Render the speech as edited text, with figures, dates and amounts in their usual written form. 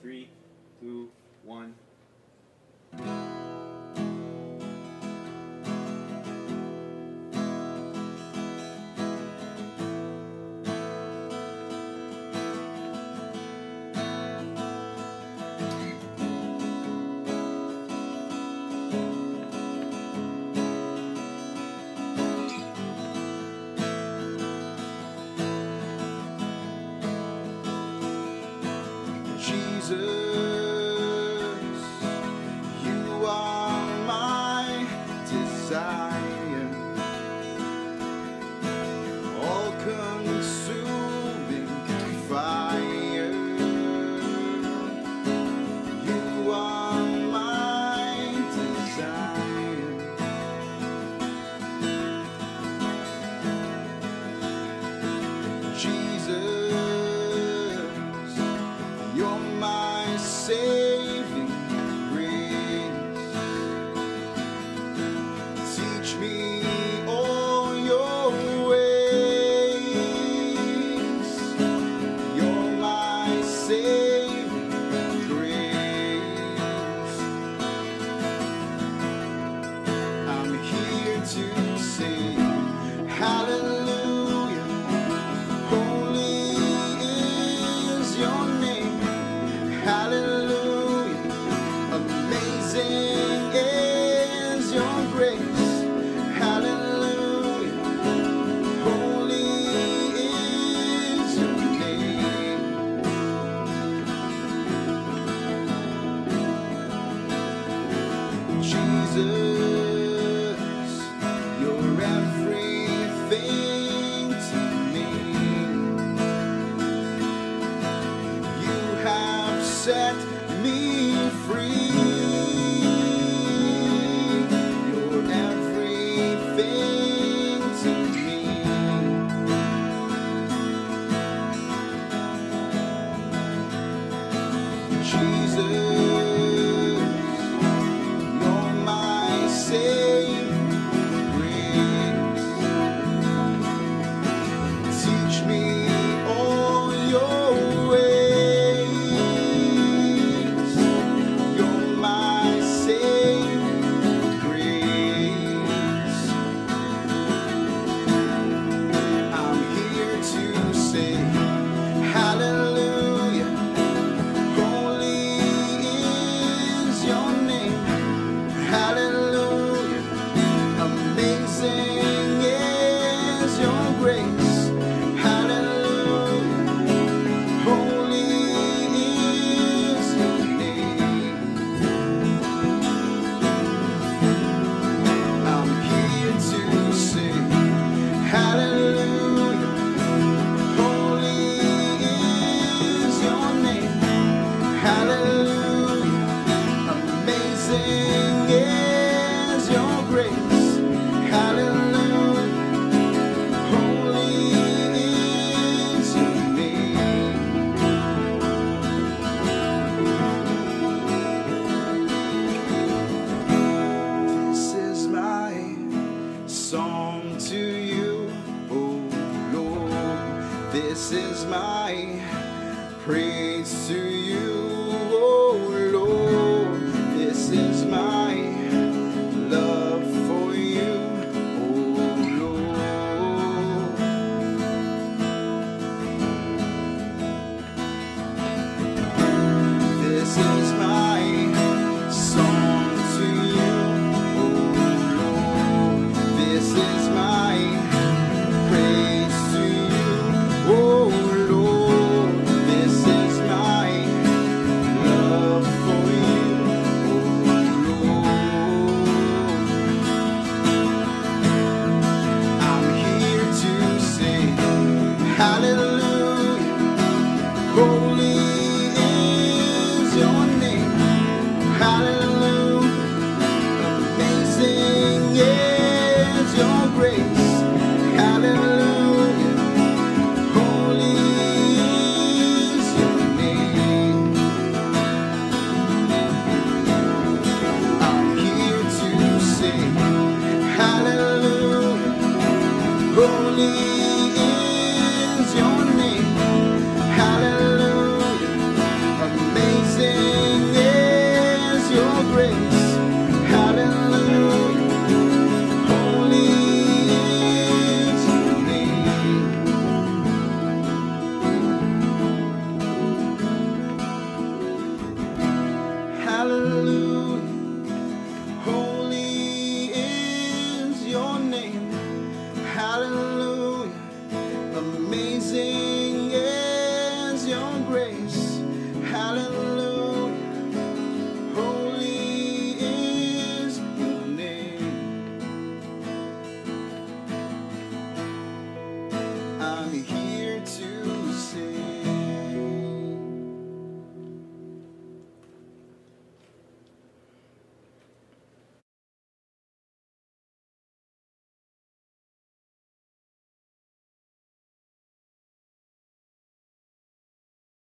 3, 2, 1. Jesus, you are my desire, all-consuming fire. You are my desire, Jesus. Saving grace, teach me all your ways. You're my saving grace. I'm here to sing hallelujah. Holy is your name. Hallelujah. Is your grace, hallelujah, holy is your name. Jesus, you're everything to me. You have set me free. This is my praise to you, oh Lord. This is my love for you, oh Lord. This is my song to you, oh Lord. This is my praise to you. Oh Lord, this is my Amazing is your grace.